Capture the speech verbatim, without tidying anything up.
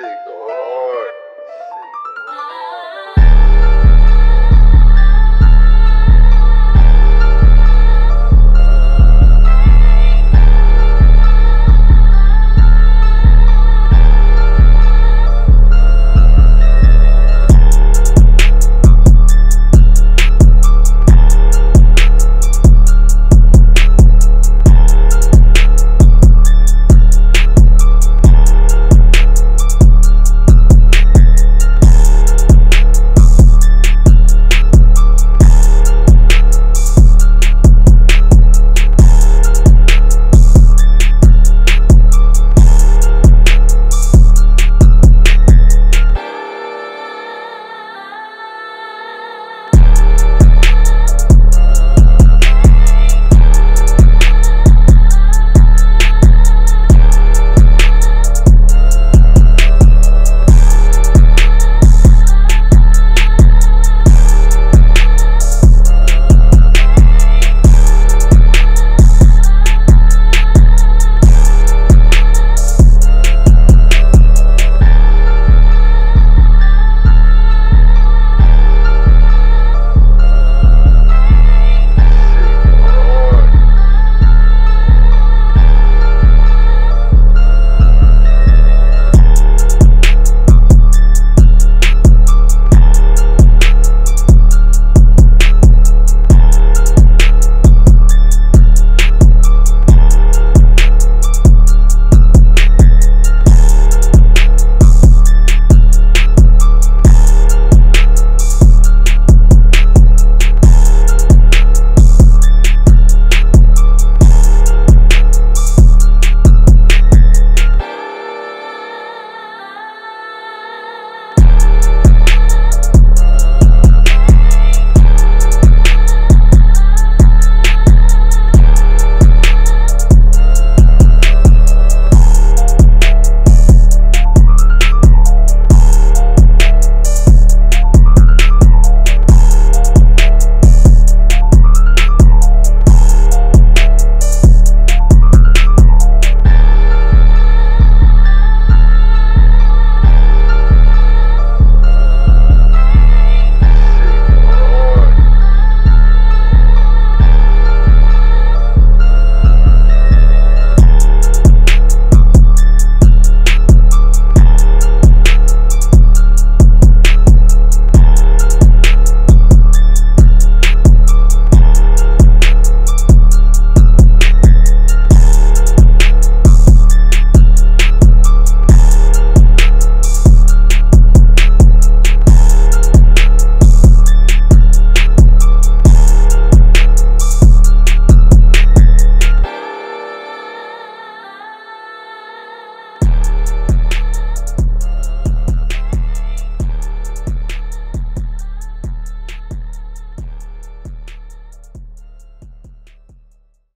Sick.